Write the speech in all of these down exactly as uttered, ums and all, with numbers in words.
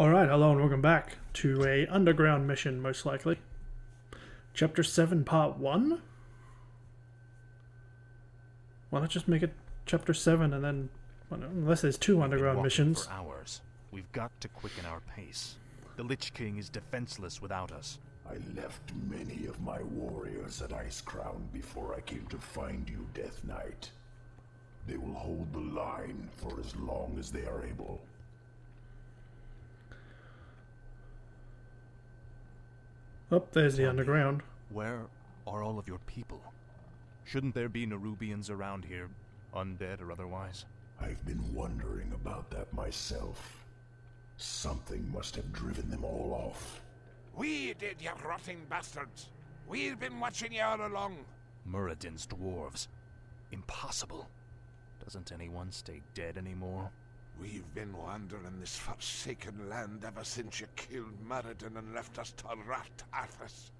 Alright, hello and welcome back to a underground mission, most likely. Chapter seven, Part one? Why not just make it Chapter seven and then... Well, unless there's two underground missions. For hours. We've got to quicken our pace. The Lich King is defenseless without us. I left many of my warriors at Icecrown before I came to find you, Death Knight. They will hold the line for as long as they are able. Oh, there's the underground. Where are all of your people? Shouldn't there be Nerubians around here, undead or otherwise? I've been wondering about that myself. Something must have driven them all off. We did, you rotting bastards. We've been watching you all along. Muradin's dwarves. Impossible. Doesn't anyone stay dead anymore? We've been wandering this forsaken land ever since you killed Muradin and left us to rot, Arthas.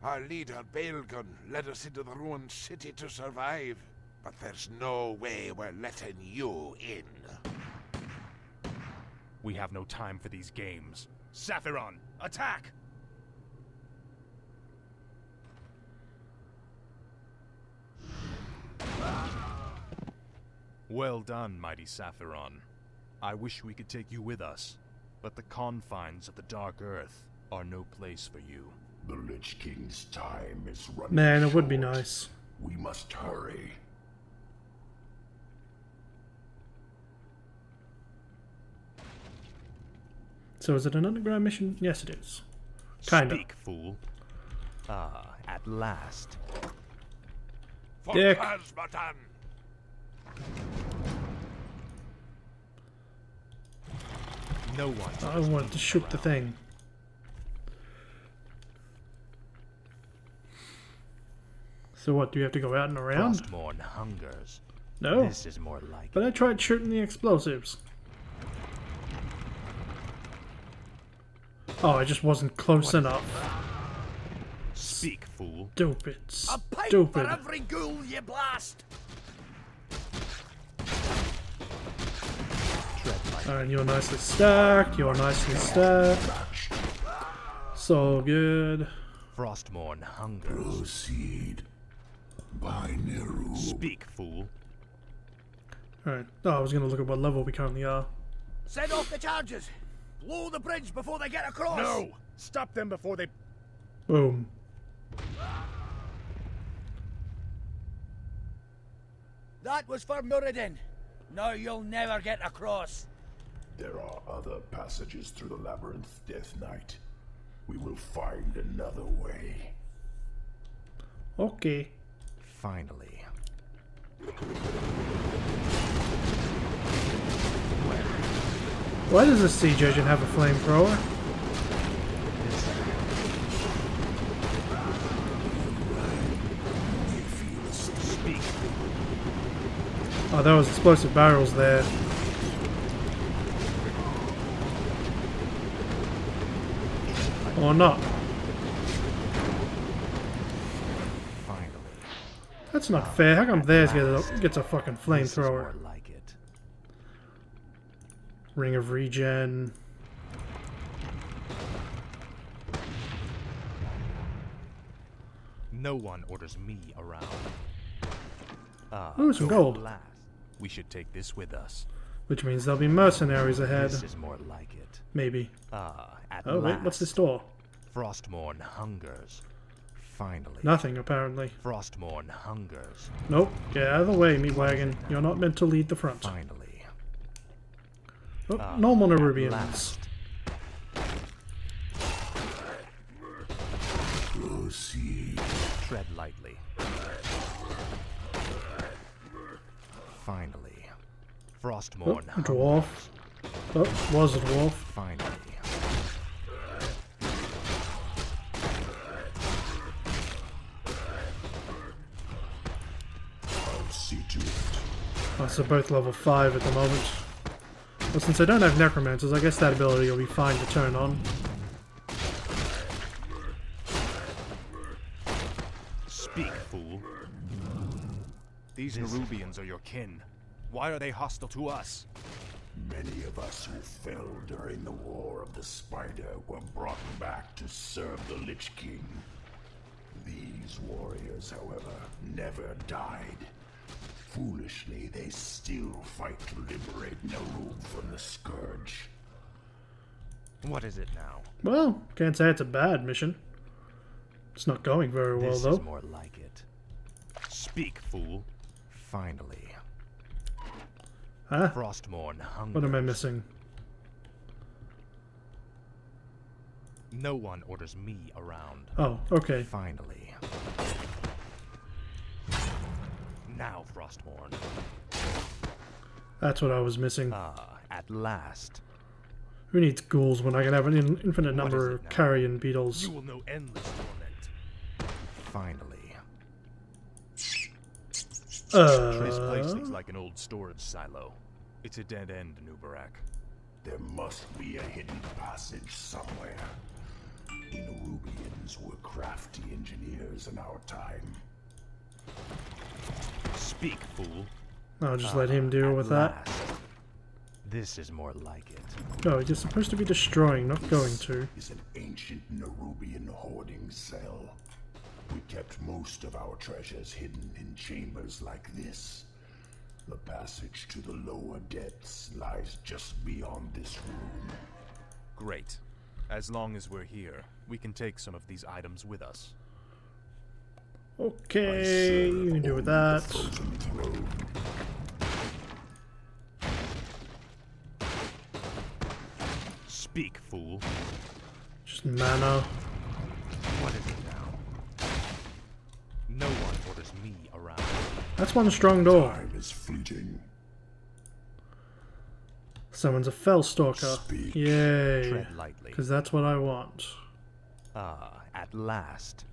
Our leader, Balgun, led us into the ruined city to survive. But there's no way we're letting you in. We have no time for these games. Sapphiron, attack! Well done, mighty Sapphiron. I wish we could take you with us, but the confines of the Dark Earth are no place for you. The Lich King's time is running Man, short. It would be nice. We must hurry. So is it an underground mission? Yes, it is. Kinda. Speak, fool. Ah, at last. Dick. No one. I wanted to shoot the thing. So what? Do you have to go out and around? Frostmourne hungers. No. This is more like. But I tried shooting the explosives. Oh, I just wasn't close what enough. Speak, fool. Stupid. A pipe stupid. For every ghoul you blast. And you're nicely stacked. You're nicely stacked. So good. Frostmourne hunger. Proceed. By Ner'zhul. Speak, fool. All right. Oh, I was gonna look at what level we currently are. Set off the charges. Blow the bridge before they get across! No! Stop them before they... Boom. That was for Muradin. Now you'll never get across. There are other passages through the labyrinth, Death Knight. We will find another way. Okay. Finally. Why does this siege agent have a flamethrower? Oh, there was explosive barrels there. Or not. That's not fair. How come theirs gets a fucking flamethrower? Ring of regen. No one orders me around. Ah, ooh, some gold. Last. We should take this with us. Which means there'll be mercenaries ahead. This is more like it. Maybe. Ah, at oh wait, last. What's this door? Frostmourne hungers. Finally. Nothing apparently. Frostmourne hungers. Nope. Get out of the way, meat wagon. You're not meant to lead the front. Finally. Oh, normal Nerubians. Proceed. Tread lightly. Finally. Frostmourne. Oh, dwarf. Oh, was a dwarf. Finally. I'll see to it. Oh, so both level five at the moment. Well, since I don't have necromancers, I guess that ability will be fine to turn on. Speak, fool. These Nerubians are your kin. Why are they hostile to us? Many of us who fell during the War of the Spider were brought back to serve the Lich King. These warriors, however, never died. Foolishly, they still fight to liberate Ner'zhul from the Scourge. What is it now? Well, can't say it's a bad mission. It's not going very well, though. This is more like it. Speak, fool. Finally. Huh? Frostmourne hungers. What am I missing? No one orders me around. Oh, okay. Finally. Now, Frostmourne. That's what I was missing. Ah, at last. Who needs ghouls when I can have an in infinite number of carrion beetles? You will know endless torment. Finally. Uh... Trace place things like an old storage silo. It's a dead end, Nubarak. There must be a hidden passage somewhere. The Nerubians were crafty engineers in our time. Speak, fool. I'll just uh, let him deal with last. that. This is more like it. No, oh, you're supposed to be destroying, not this going to. Is an ancient Nerubian hoarding cell. We kept most of our treasures hidden in chambers like this. The passage to the lower depths lies just beyond this room. Great. As long as we're here, we can take some of these items with us. Okay, you can do with that. Speak, fool. Just mana. What is it now? No one orders me around. That's one strong door. Time is fleeting. Someone's a felstalker. Speak. Yay. Because that's what I want. Ah, at last.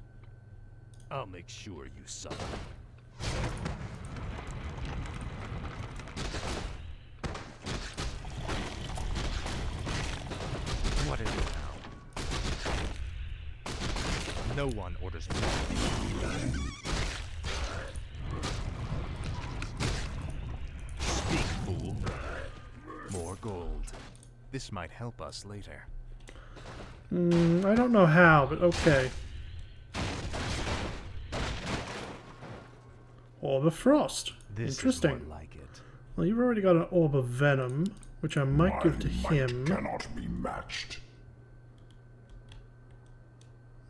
I'll make sure you suffer. What is it now? No one orders me. Speak, fool. More gold. This might help us later. Mm, I don't know how, but okay. Orb of frost. This Interesting. Is more like it. Well, you've already got an orb of venom, which I might My give to might him. Cannot be matched.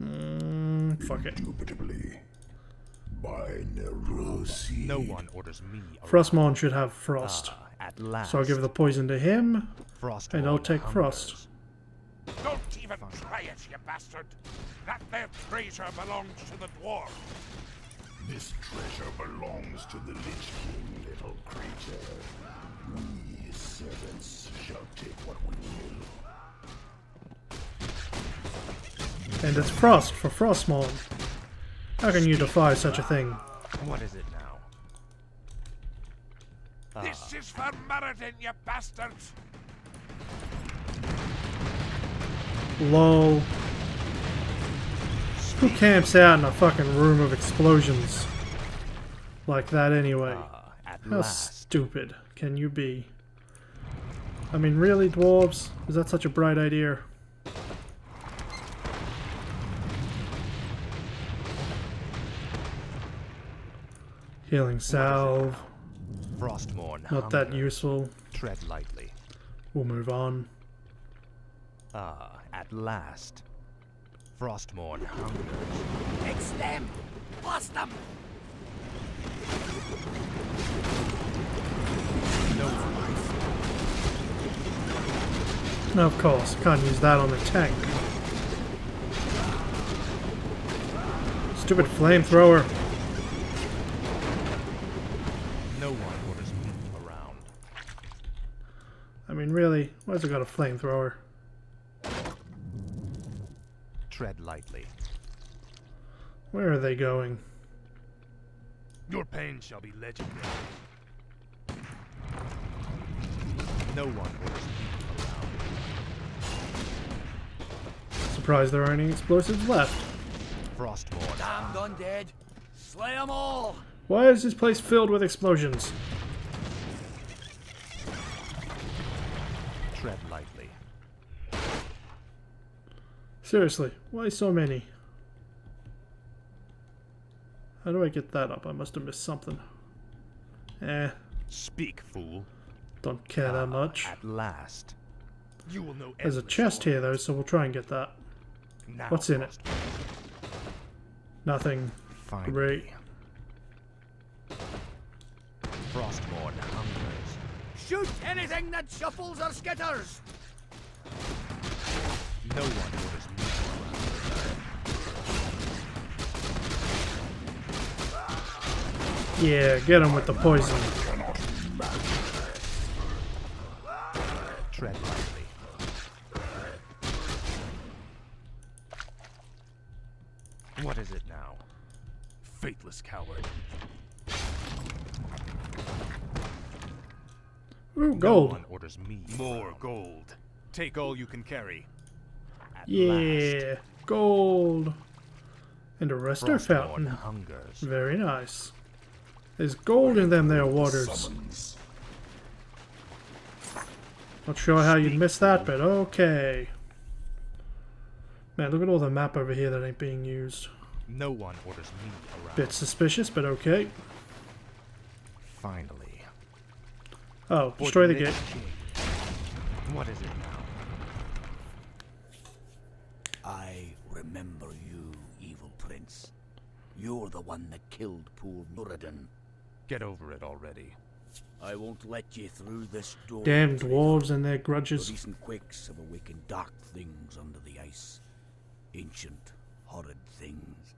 Mm, fuck it. Indubitably. By Ner'zhul. No one orders me. Frostmourne should have frost. Ah, at last. So I'll give the poison to him, frost and I'll take hungers. frost. Don't even try it, you bastard. That their treasure belongs to the dwarf. This treasure belongs to the Lich King, little creature. We, his servants, shall take what we will. And it's frost for Frostmourne. How can you defy such a thing? What is it now? Ah. This is for Muradin, you bastards! Lol. Who camps out in a fucking room of explosions like that anyway? Uh, How last. stupid can you be? I mean, really, dwarves? Is that such a bright idea? Healing salve. Frostmourne. Not that useful. Tread lightly. We'll move on. Ah, uh, at last. Frostmourne hungers. Fix them! Blast them! No one. No, of course. Can't use that on the tank. Stupid flamethrower. No one orders me around. I mean, really? Why's it got a flamethrower? Tread lightly. Where are they going? Your pain shall be legendary. No one orders me. Surprised there aren't any explosives left. Frostmourne. Damned undead. Slay them all. Why is this place filled with explosions? tread lightly. Seriously, why so many? How do I get that up? I must have missed something. Eh. Speak, fool. Don't care that much. At last. You will know. There's a chest here, though, so we'll try and get that. Now, what's in it? Nothing. Fine. Great. Frostmourne hungers. Shoot anything that shuffles or skitters! No one orders me. Yeah, get him with the poison. Tread lightly. What is it now? Faithless coward. Ooh, gold. No one orders me. More gold. Take all you can carry. At yeah, last. Gold. And a rester fountain. Hungers. Very nice. There's gold in them there waters. Not sure how you'd miss that, but okay. Man, look at all the map over here that ain't being used. No one orders me around. Bit suspicious, but okay. Finally. Oh, destroy the gate. What is it now? I remember you, evil prince. You're the one that killed poor Muradin. Get over it already. I won't let you through this door. Damn dwarves and their grudges. The recent quakes have awakened dark things under the ice. Ancient, horrid things.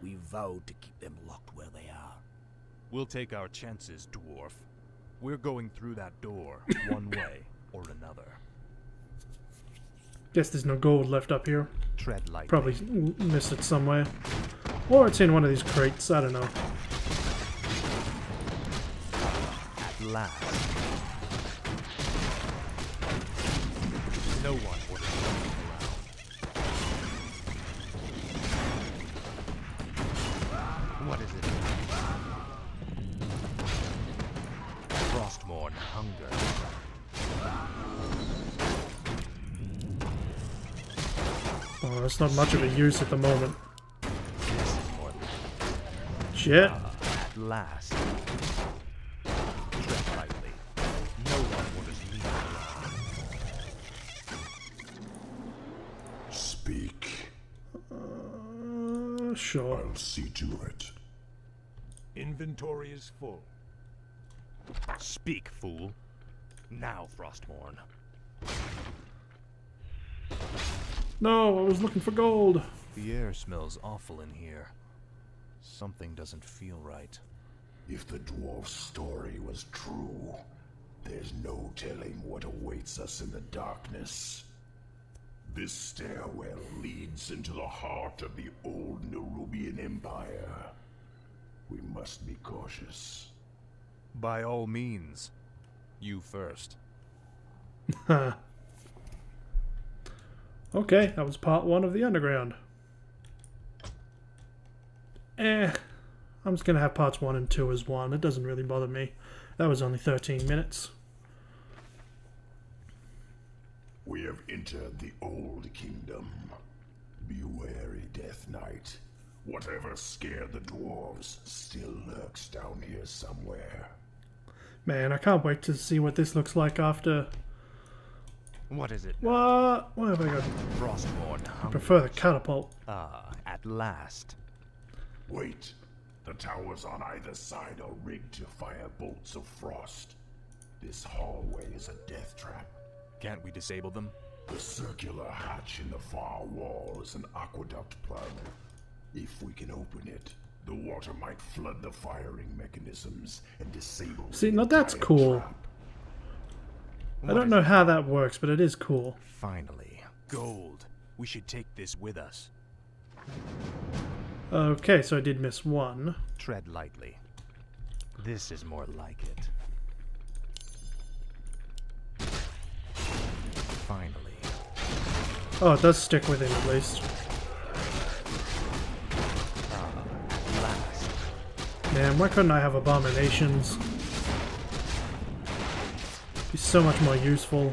We vowed to keep them locked where they are. We'll take our chances, dwarf. We're going through that door one way or another. Guess there's no gold left up here. Tread lightly. Probably missed it somewhere. Or it's in one of these crates, I don't know. At last. No one would have around. What is it? Frostmourne hunger. Oh, that's not much of a use at the moment. Shit. At last. Tread lightly. No one orders me around. Speak. Uh, sure. I'll see to it. Inventory is full. Speak, fool. Now, Frostmourne. No, I was looking for gold. The air smells awful in here. Something doesn't feel right. If the dwarf's story was true, there's no telling what awaits us in the darkness. This stairwell leads into the heart of the old Nerubian Empire. We must be cautious. By all means, you first. Ha. Okay, that was part one of the underground. Eh, I'm just going to have parts one and two as one. It doesn't really bother me. That was only thirteen minutes. We have entered the old kingdom. Be wary, Death Knight. Whatever scared the dwarves still lurks down here somewhere. Man, I can't wait to see what this looks like after... What is it? What? What have I got? Frostmourne. I prefer the catapult. Ah, uh, at last. Wait. The towers on either side are rigged to fire bolts of frost. This hallway is a death trap. Can't we disable them? The circular hatch in the far wall is an aqueduct plug. If we can open it, the water might flood the firing mechanisms and disable. See, now that's cool. Trap. What I don't know how that works, but it is cool. Finally. Gold. We should take this with us. Okay, so I did miss one. Tread lightly. This is more like it. Finally. Oh, it does stick with him at least. Uh, last. Man, why couldn't I have abominations? Be so much more useful.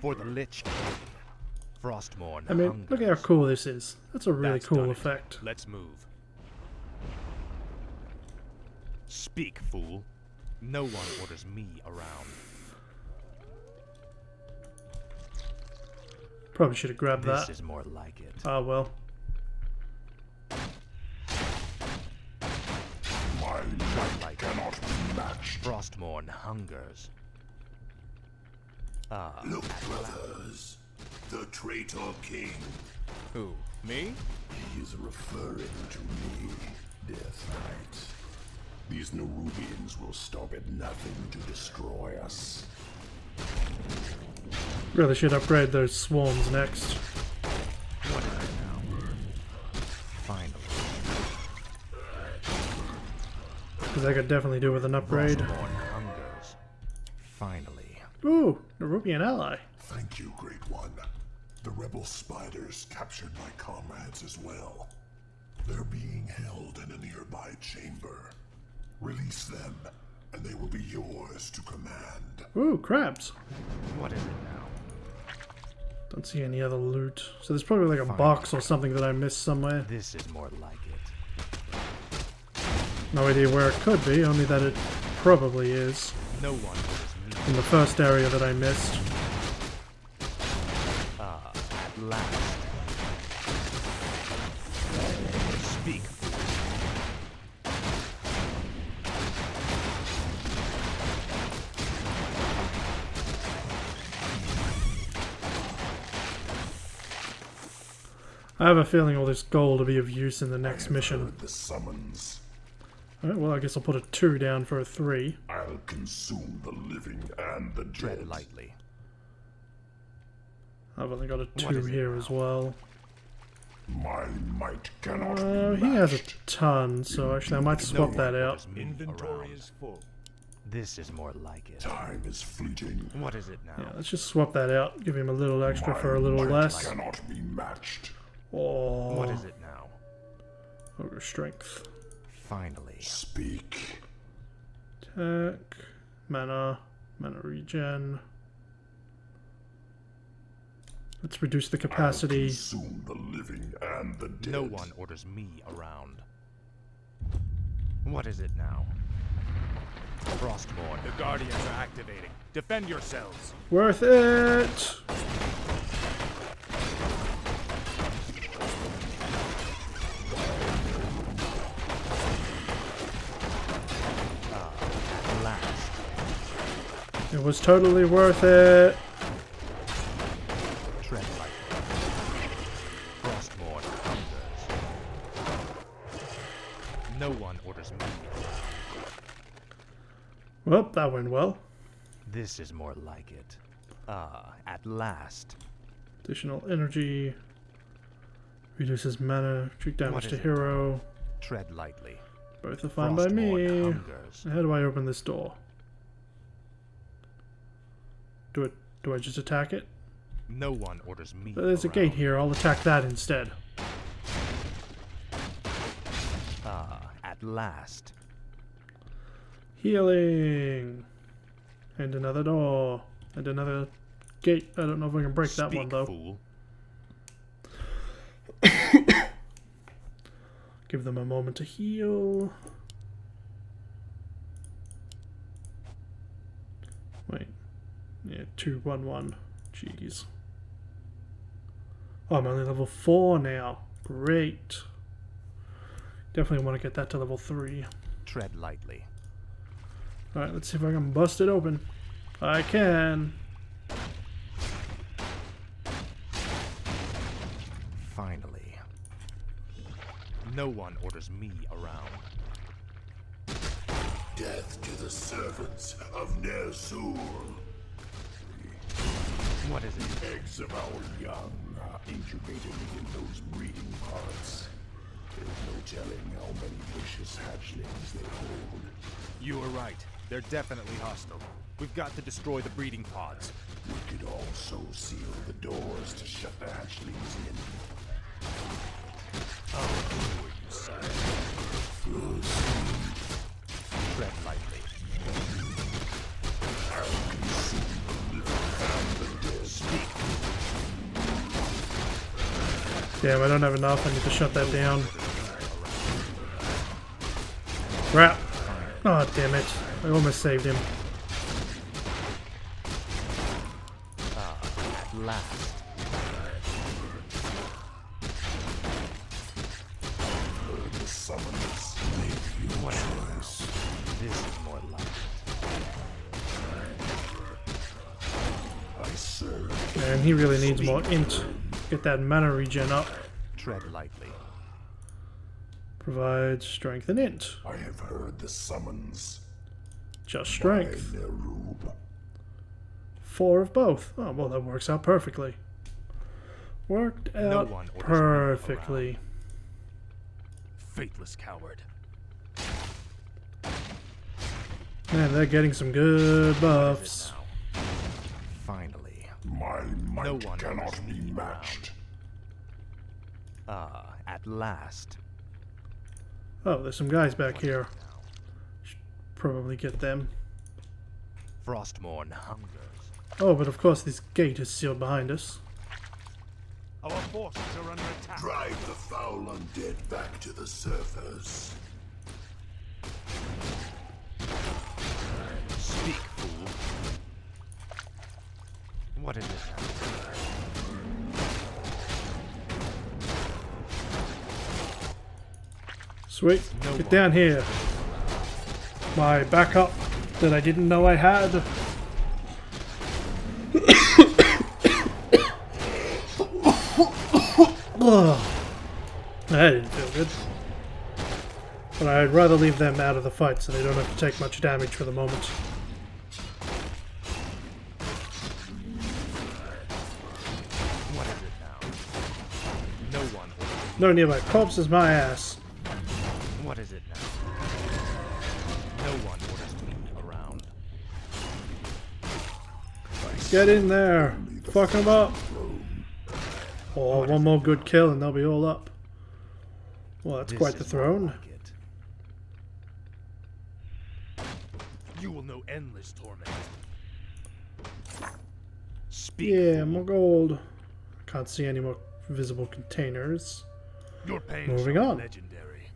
for the Lich King. Frostmourne. I mean, hungers. Look at how cool this is. That's a really That's cool effect. It. Let's move. Speak, fool. No one orders me around. Probably should have grabbed this that. This is more like it. Ah, well. My life like cannot be matched. Frostmourne hungers. Ah. Look, brothers. The traitor king. Who? Me? He is referring to me, Death Knight. These Nerubians will stop at nothing to destroy us. Really should upgrade those swarms next. What is it now? Finally. Because I could definitely do with an upgrade. Hungers. Finally. Ooh, Nerubian ally. Thank you, Great One. The rebel spiders captured my comrades as well. They're being held in a nearby chamber. Release them, and they will be yours to command. Ooh, crabs. What is it now? Don't see any other loot. So there's probably like a Fine. box or something that I missed somewhere. This is more like it. No idea where it could be, only that it probably is. No one knows me. In the first area that I missed. Ah, at last. Speak. I have a feeling all this gold will be of use in the next I have mission. Heard the summons. All right, well, I guess I'll put a two down for a three. I'll consume the living and the dead. Tread lightly. I've only got a two here as well. My might cannot uh, be matched. He has a ton, so actually I might swap that out. Inventory is full. This is more like it. Time is fleeting. What is it now? Yeah, let's just swap that out. Give him a little extra for a little less. My might cannot be matched. Oh. What is it now? Ogre strength. Finally. Speak. Attack. Mana. Mana regen. Let's reduce the capacity. I'll consume the living and the dead. No one orders me around. What is it now? Frostmourne. The guardians are activating. Defend yourselves. Worth it. It was totally worth it. Tread lightly. Frostmourne hungers. No one orders me. Well, that went well. This is more like it. Ah, at last. Additional energy. Reduces mana. Treat damage to hero. It? Tread lightly. Both are fine by me. Hungers. How do I open this door? Do it? Do I just attack it? No one orders me. There's around. a gate here. I'll attack that instead. Ah, at last. Healing. And another door. And another gate. I don't know if I can break Speak, that one though. Fool. Give them a moment to heal. Wait. Yeah, two, one, one. Jeez. Oh, I'm only level four now. Great. Definitely want to get that to level three. Tread lightly. All right, let's see if I can bust it open. I can. Finally. No one orders me around. Death to the servants of Ner'zhul. What is it? Eggs of our young are incubated within those breeding pods. There's no telling how many vicious hatchlings they hold. You are right. They're definitely hostile. We've got to destroy the breeding pods. We could also seal the doors to shut the hatchlings in. Oh, you son. Tread lightly. I'll consume the living and the dead. Damn, I don't have enough. I need to shut that down. Crap. Oh, damn it. I almost saved him. Ah, at last. And he really needs more int. Get that mana regen up. Tread lightly. Provide strength and int. I have heard the summons. Just strength. Four of both. Oh well, that works out perfectly. Worked out no perfectly. Faithless coward. Man, they're getting some good buffs. Finally. My might no one cannot be matched. Ah, uh, at last. Oh, there's some guys back here. Should probably get them. Frostmourne hungers. Oh, but of course this gate is sealed behind us. Our forces are under attack. Drive the foul undead back to the surface. Speak, fool. What is it? Sweet. No Get down here. My backup that I didn't know I had. That didn't feel good. But I'd rather leave them out of the fight so they don't have to take much damage for the moment. No nearby corpse is my ass. What is it now? No one orders me around. Get in there. Fuck them up. Oh, one more good kill and they'll be all up. Well, that's quite the throne. You will know endless torment. Speak. Yeah, more gold. Can't see any more visible containers. Your Moving on. Legendary.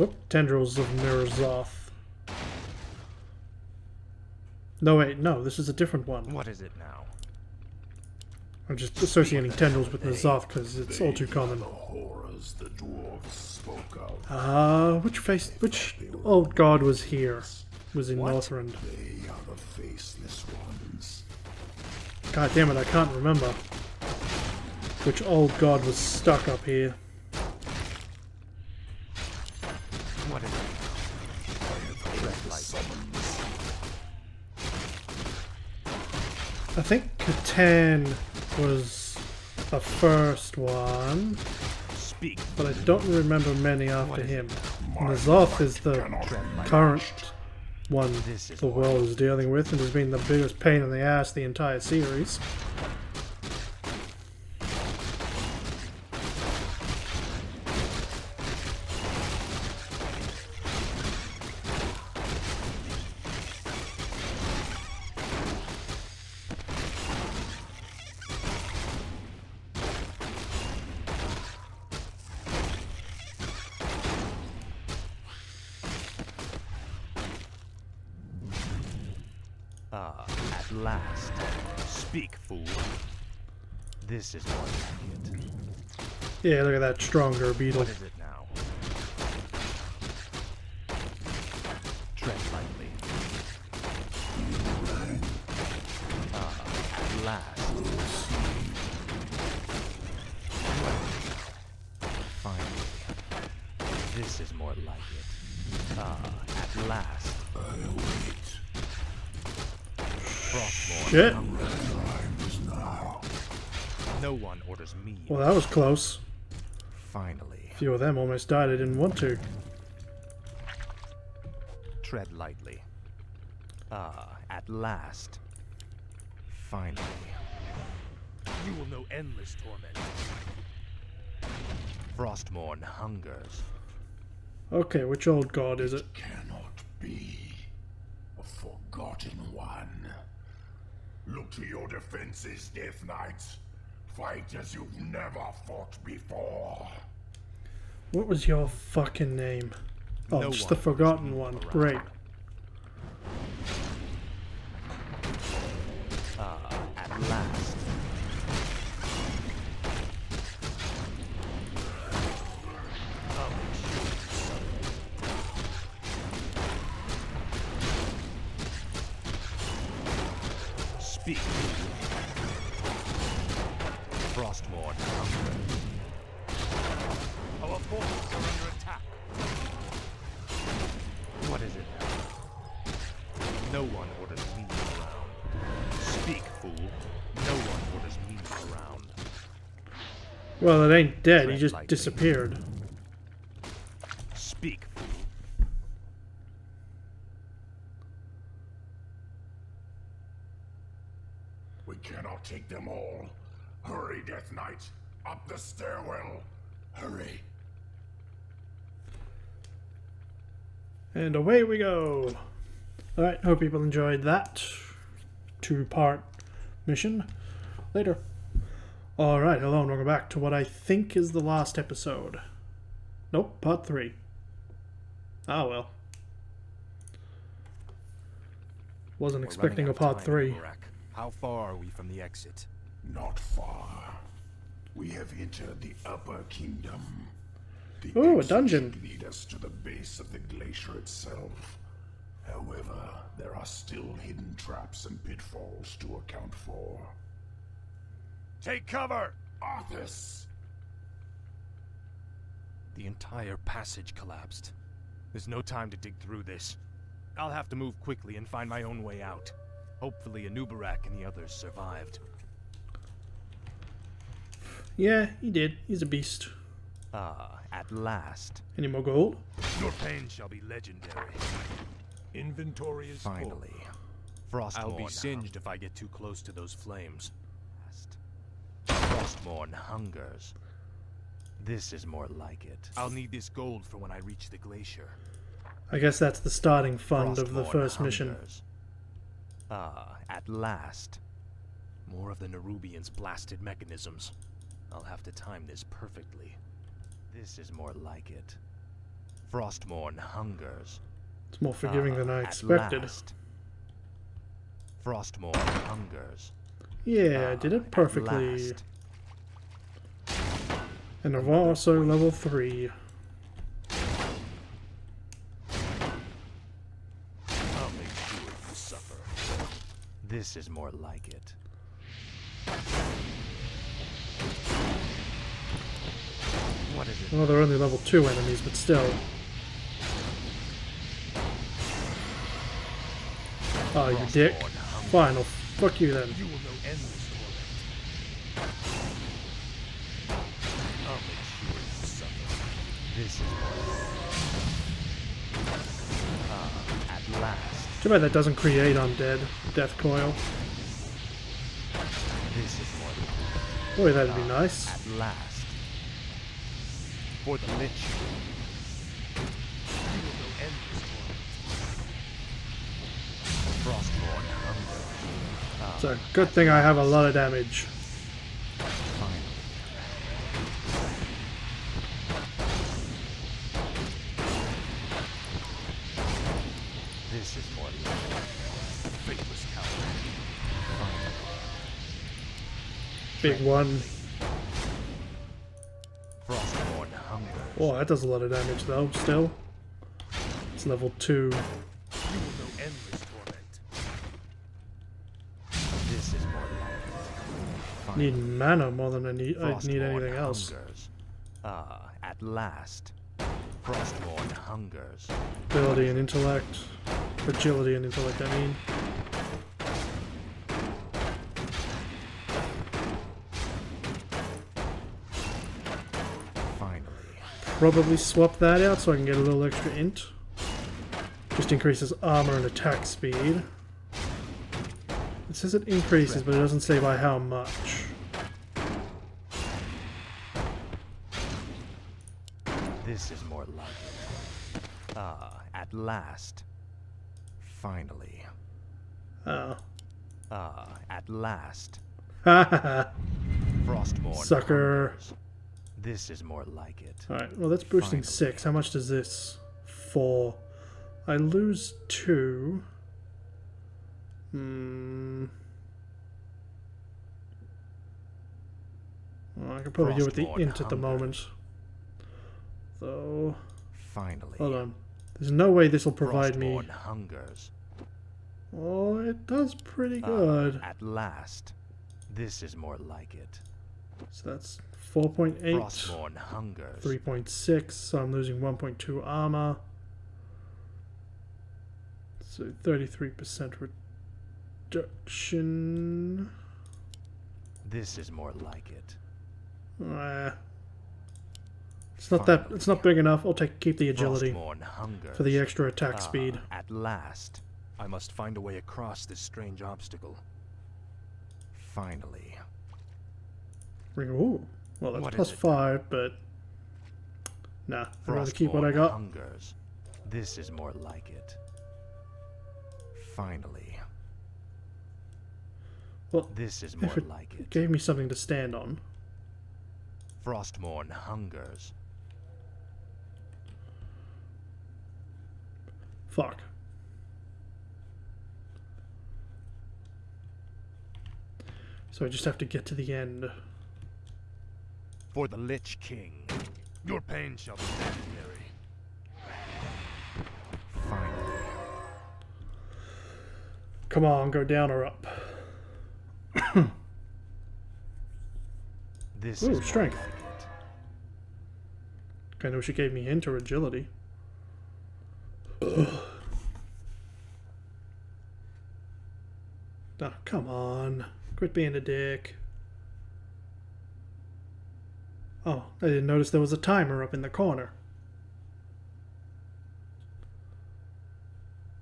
Oop, tendrils of N'Zoth. No wait, no, this is a different one. What is it now? I'm just associating tendrils with N'Zoth because it's all too common. The horrors the dwarves spoke of. Uh, which face? Which old god was here? Was in Northrend. They are the faceless ones. God damn it! I can't remember. Which old god was stuck up here? What is it? I think C'Thun was the first one, Speak. But I don't remember many after him. N'Zoth is the current one the world is dealing with and has been the biggest pain in the ass the entire series. Ah, at last. Speak, fool. This is what I get. Yeah, look at that stronger beetle. What is it now? Tread lightly. Ah, at last. Finally. This is more like it. Ah, at last. Shit. No one orders me. Well, that was close. Finally. A few of them almost died. I didn't want to. Tread lightly. Ah, at last. Finally. You will know endless torment. Frostmourne hungers. Okay, which old god is it? It cannot be a forgotten one. Look to your defenses, Death Knight. fight as you've never fought before. What was your fucking name? Oh, no, just the forgotten one. Around. Great. Ah, at last. Speak. Frostmourne. Our forces are under attack. What is it now? No one orders me around. Speak, fool. No one orders me around. Well, it ain't dead. Tread he just lightly. Disappeared. Speak, fool. We cannot take them all. Hurry, Death Knight. Up the stairwell. Hurry. And away we go. Alright, hope people enjoyed that two-part mission. Later. Alright, hello and welcome back to what I think is the last episode. Nope, part three. Ah, well. Wasn't expecting a part three. How far are we from the exit? Not far. We have entered the upper kingdom. The Ooh, a dungeon should lead us to the base of the glacier itself. However, there are still hidden traps and pitfalls to account for. Take cover, Arthas! The entire passage collapsed. There's no time to dig through this. I'll have to move quickly and find my own way out. Hopefully Anubarak and the others survived. Yeah, he did. He's a beast. Ah, at last. Any more gold? Your pain shall be legendary. Inventory is finally. Frostmourne. I'll be singed if I get too close to those flames. Frostmourne hungers. This is more like it. I'll need this gold for when I reach the glacier. I guess that's the starting fund of the first mission. Ah, at last. More of the Nerubians' blasted mechanisms. I'll have to time this perfectly. This is more like it. Frostmourne hungers. It's more forgiving ah, than I expected. Last. Frostmourne hungers. Yeah, ah, I did it perfectly. And I'm also level three. This is more like it. What is it? Well, they're only level two enemies, but still. Oh, you dick. Fine, I'll fuck you then. You will know endless torment. I'll make sure you suffer. This is more like it. Ah, at last. Too bad that doesn't create undead death coil. This is more. Boy, that'd be nice. At last. For the Lich King. You will know endless torment. Frostmourne hunger. It's a good thing I have a lot of damage. Big one. Frostmourne hunger. Oh, that does a lot of damage though, still. It's level two. You will know endless torment. This is more like it. Need mana more than I need I need anything else. Ah, at last. Frostmourne hungers. Ability and intellect. Agility and intellect, I mean. Probably swap that out so I can get a little extra int. Just increases armor and attack speed. It says it increases, but it doesn't say by how much. This is more likely. Ah, at last. Finally. Ah. Ah, at last. Ha ha ha. Frostmourne. Sucker. This is more like it. Alright, well that's boosting Finally. six. How much does this? Four. I lose two. Hmm. Well, I could probably Frostmourne do with the int hunger. at the moment. Though. Finally. Hold on. There's no way this will provide Frostmourne me. Hungers. Oh, it does pretty good. Uh, at last. This is more like it. So that's four point eight, three point six, so I'm losing one point two armor. So thirty-three percent reduction. This is more like it. Uh, it's not Finally. that it's not big enough. I'll take keep the agility for the extra attack ah, speed. At last, I must find a way across this strange obstacle. Finally. Ooh. Well, that's what plus five, but nah, I'd rather keep what I got. Hungers. This is more like it. Finally. Well, this is more if it like it. Gave me something to stand on. Frostmourne hungers. Fuck. So I just have to get to the end. For the Lich King, your pain shall be legendary. Finally. Come on, go down or up. This Ooh, is strength. Like kind of wish it gave me hint or agility. Ugh. Oh, come on. Quit being a dick. Oh, I didn't notice there was a timer up in the corner.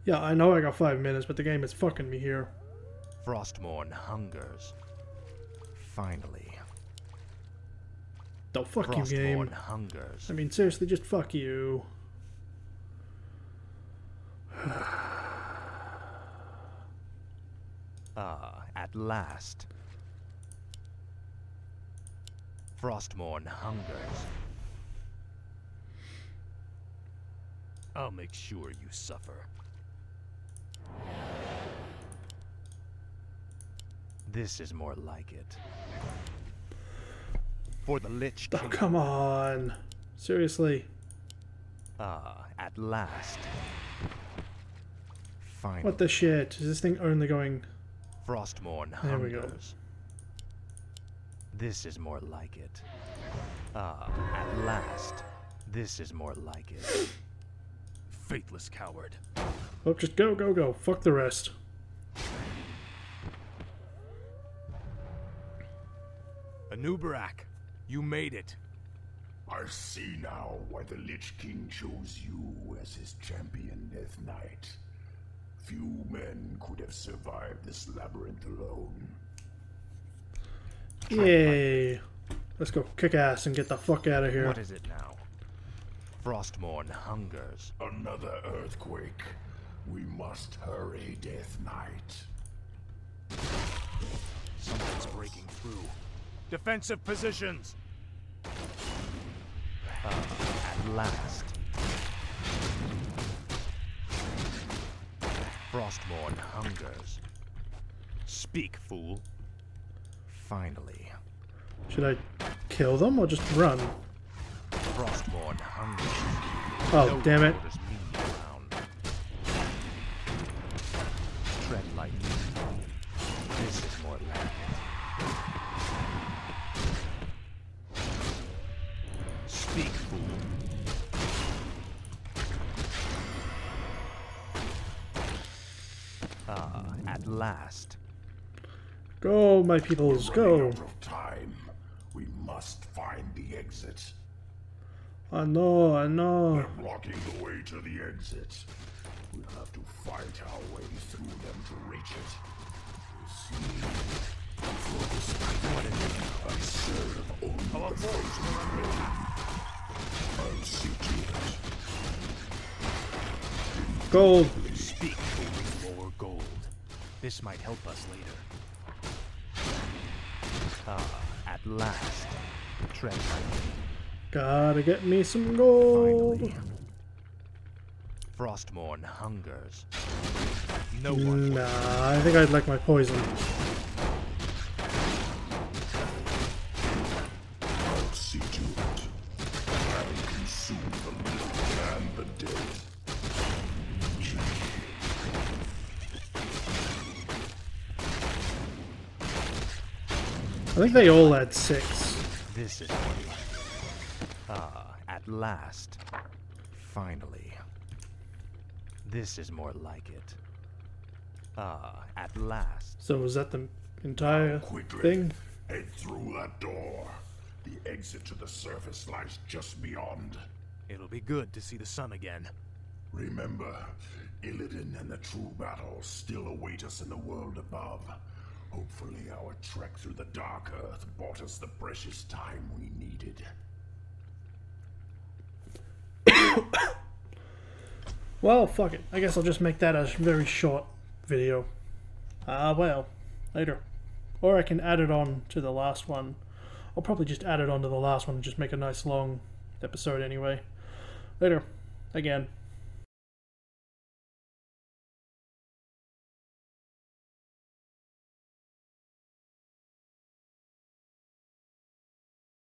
Yeah, I know I got five minutes, but the game is fucking me here. Frostmourne hungers. Finally. Don't fuck Frostmourne you, game. Hungers. I mean, seriously, just fuck you. Ah, at last. Frostmourne hungers. I'll make sure you suffer. This is more like it. For the Lich King. Oh, come on. Seriously. Ah, at last. Finally. What the shit? Is this thing only going... Frostmourne hungers. There we go. This is more like it. Ah, at last. This is more like it. Faithless coward. Oh, just go, go, go. Fuck the rest. Anubarak, you made it. I see now why the Lich King chose you as his champion, Death Knight. Few men could have survived this labyrinth alone. Yay! Let's go kick ass and get the fuck out of here. What is it now? Frostmourne hungers. Another earthquake. We must hurry, Death Knight. Something's breaking through. Defensive positions! Uh, at last. Frostmourne hungers. Speak, fool. Finally. Should I kill them or just run? Frostmourne hungers. Oh, no, damn it. Tread lightly. This is more like it. Speak, fool. Ah, at last. Go, my peoples, go! Out of time. We must find the exit. I know, I know. They're blocking the way to the exit. We'll have to fight our way through them to reach it. I'll see to it. Gold. Speak for more gold. This might help us later. Ah, at last. Treasure. Gotta get me some gold. Finally. Frostmourne hungers. No one. Nah, I think I'd like my poison. I'll see to it. I'll consume the living and the dead. I think they all had six. This is ah, at last. Finally. This is more like it. Ah, at last. So was that the entire quickly, thing? Head through that door. The exit to the surface lies just beyond. It'll be good to see the sun again. Remember, Illidan and the true battle still await us in the world above. Hopefully our trek through the Dark Earth bought us the precious time we needed. Well, fuck it. I guess I'll just make that a very short video. Ah, uh, well. Later. Or I can add it on to the last one. I'll probably just add it on to the last one and just make a nice long episode anyway. Later. Again.